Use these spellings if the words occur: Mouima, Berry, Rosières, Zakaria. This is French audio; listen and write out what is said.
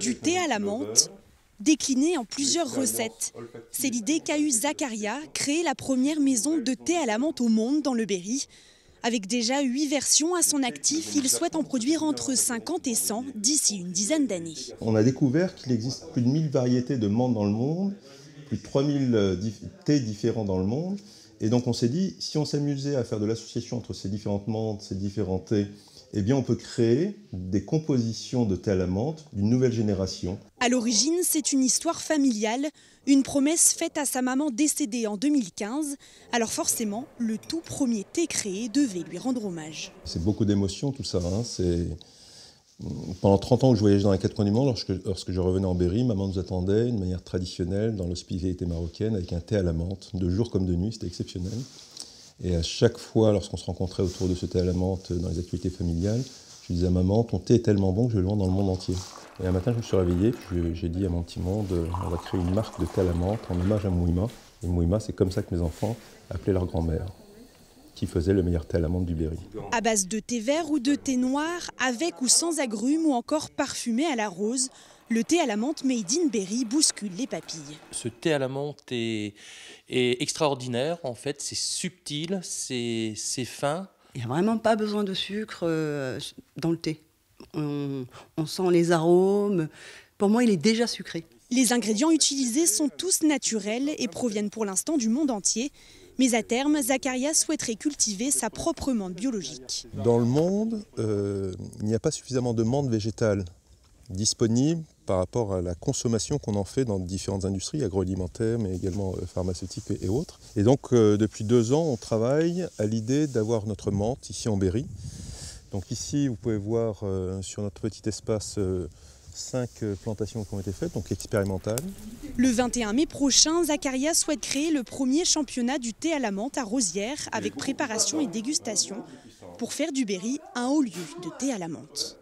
Du thé à la menthe, décliné en plusieurs recettes. C'est l'idée qu'a eue Zakaria, créer la première maison de thé à la menthe au monde dans le Berry. Avec déjà 8 versions à son actif, il souhaite en produire entre 50 et 100 d'ici une dizaine d'années. On a découvert qu'il existe plus de 1000 variétés de menthe dans le monde, plus de 3000 thés différents dans le monde. Et donc on s'est dit, si on s'amusait à faire de l'association entre ces différentes menthes, ces différents thés, eh bien on peut créer des compositions de thé à la menthe d'une nouvelle génération. À l'origine, c'est une histoire familiale, une promesse faite à sa maman décédée en 2015. Alors forcément, le tout premier thé créé devait lui rendre hommage. C'est beaucoup d'émotions tout ça. Pendant 30 ans que je voyageais dans les 4 coins du monde, lorsque je revenais en Berry, maman nous attendait de manière traditionnelle dans l'hospitalité marocaine avec un thé à la menthe, de jour comme de nuit, c'était exceptionnel. Et à chaque fois, lorsqu'on se rencontrait autour de ce thé à la menthe dans les activités familiales, je disais à maman, ton thé est tellement bon que je le vends dans le monde entier. Et un matin, je me suis réveillé, j'ai dit à mon petit monde, on va créer une marque de thé à la menthe en hommage à Mouima. Et Mouima, c'est comme ça que mes enfants appelaient leur grand-mère, qui faisait le meilleur thé à la menthe du Berry. À base de thé vert ou de thé noir, avec ou sans agrumes ou encore parfumé à la rose, le thé à la menthe made in Berry bouscule les papilles. Ce thé à la menthe est extraordinaire, en fait, c'est subtil, c'est fin. Il n'y a vraiment pas besoin de sucre dans le thé. On sent les arômes, pour moi il est déjà sucré. Les ingrédients utilisés sont tous naturels et proviennent pour l'instant du monde entier. Mais à terme, Zakaria souhaiterait cultiver sa propre menthe biologique. Dans le monde, il n'y a pas suffisamment de menthe végétale disponible par rapport à la consommation qu'on en fait dans différentes industries agroalimentaires, mais également pharmaceutiques et autres. Et donc, depuis 2 ans, on travaille à l'idée d'avoir notre menthe ici en Berry. Donc ici, vous pouvez voir sur notre petit espace 5 plantations qui ont été faites, donc expérimentales. Le 21 mai prochain, Zakaria souhaite créer le premier championnat du thé à la menthe à Rosières avec préparation et dégustation pour faire du Berry un haut lieu de thé à la menthe.